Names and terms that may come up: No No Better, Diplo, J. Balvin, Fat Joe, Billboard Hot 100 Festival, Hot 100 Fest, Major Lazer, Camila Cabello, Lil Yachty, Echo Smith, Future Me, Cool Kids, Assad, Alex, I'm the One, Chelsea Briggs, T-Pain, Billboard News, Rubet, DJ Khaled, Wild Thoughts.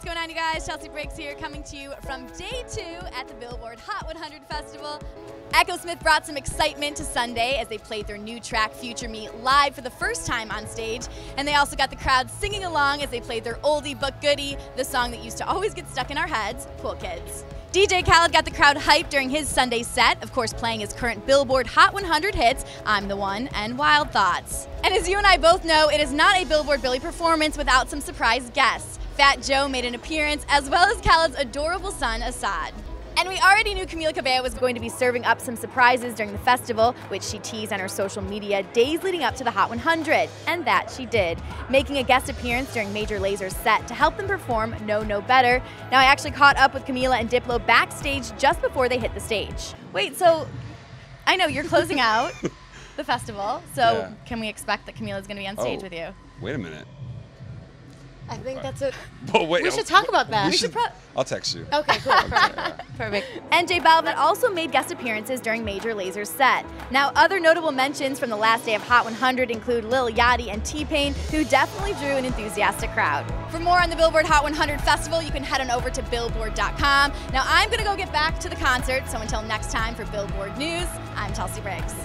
what's going on, you guys? Chelsea Briggs here, coming to you from day 2 at the Billboard Hot 100 Festival. Echo Smith brought some excitement to Sunday as they played their new track, Future Me, live for the first time on stage. And they also got the crowd singing along as they played their oldie but goodie, the song that used to always get stuck in our heads, Cool Kids. DJ Khaled got the crowd hyped during his Sunday set, of course playing his current Billboard Hot 100 hits, I'm the One and Wild Thoughts. And as you and I both know, it is not a Billboard Billy performance without some surprise guests. Fat Joe made an appearance, as well as Khaled's adorable son, Assad. And we already knew Camila Cabello was going to be serving up some surprises during the festival, which she teased on her social media days leading up to the Hot 100, and that she did, making a guest appearance during Major Lazer's set to help them perform No No Better. Now, I actually caught up with Camila and Diplo backstage just before they hit the stage. Wait, so I know you're closing out the festival, so yeah. Can we expect that Camila's going to be on stage with you? Wait a minute. I think that's it. We should talk about that. I'll text you. Okay, cool. Perfect. And J. Balvin also made guest appearances during Major Lazer's set. Now, other notable mentions from the last day of Hot 100 include Lil Yachty and T-Pain, who definitely drew an enthusiastic crowd. For more on the Billboard Hot 100 Festival, you can head on over to billboard.com. Now, I'm going to go get back to the concert, so until next time for Billboard News, I'm Chelsea Briggs.